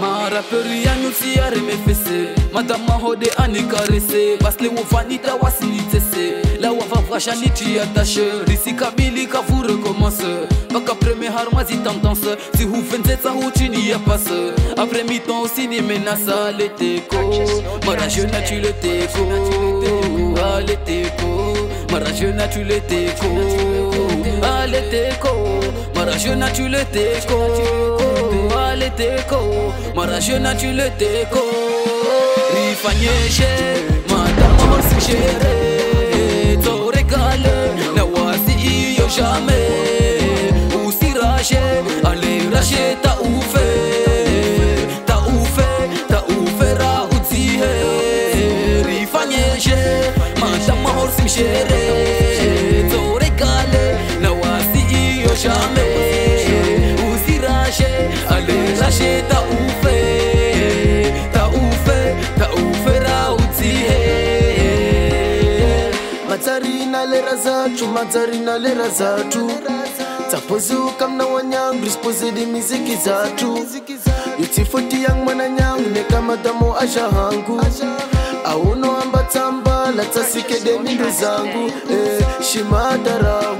Ma rapperi anu si are mefese Madama hode ane karese Basle wafanita wasinitese La wafafrasha niti atashe Risi kabili kafu recommence Baka preme harmazi tamtanse Si hu fenzetsa hu chini ya passe Apre miton si ni menasa Le teko Mara jena tu le teko A le teko Mara jena tu le teko A le teko Mara jena tu le teko Mara jena tu le teko Rifanyeshe Madama horsichere Torekale Na wasi iyo jame Usirashe Ale rashe taufe Taufe Taufe ra utsihe Rifanyeshe Madama horsichere Torekale Na wasi iyo jame Ale lashe taufe, taufe rautihe Mazarina lera zatu Tapozuka mna wanyangu, rispozidi miziki zatu Yutifoti yang mananyangu, neka madamo asha hangu Auno ambatamba, latasikede mindu zangu Shimadarau,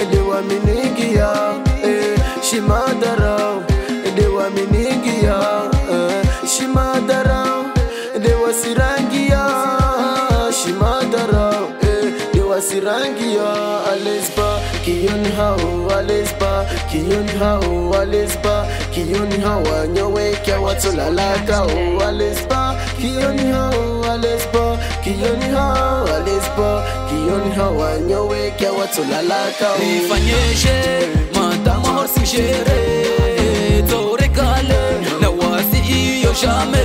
edewa minigi ya Shimadarau Dewa minigia Shimadarau Dewa sirangia Shimadarau Dewa sirangia Alesba Kiyun hao Alesba Kiyun hawa nyowekea watu lalakao Alesba Kiyun hao Alesba Kiyun hao Alesba Kiyun hawa nyowekea watu lalakao Nifanyeshe Madama horsi mshere Jame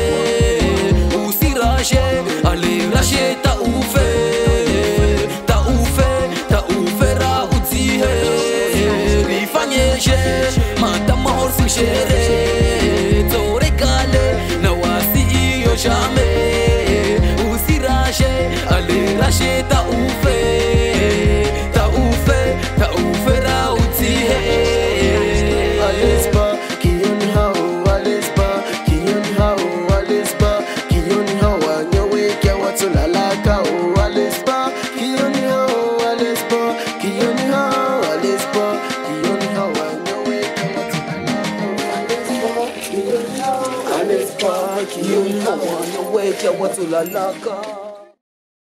usirashe ale rashe taufe ra udzihe rifanyeshe madama horsichere torekale na wasi iyo jame usirashe ale rashe taufe ra udzihe Alesba kiyun hao Alesba, Kiyun hawa nyowekea watu lalaka.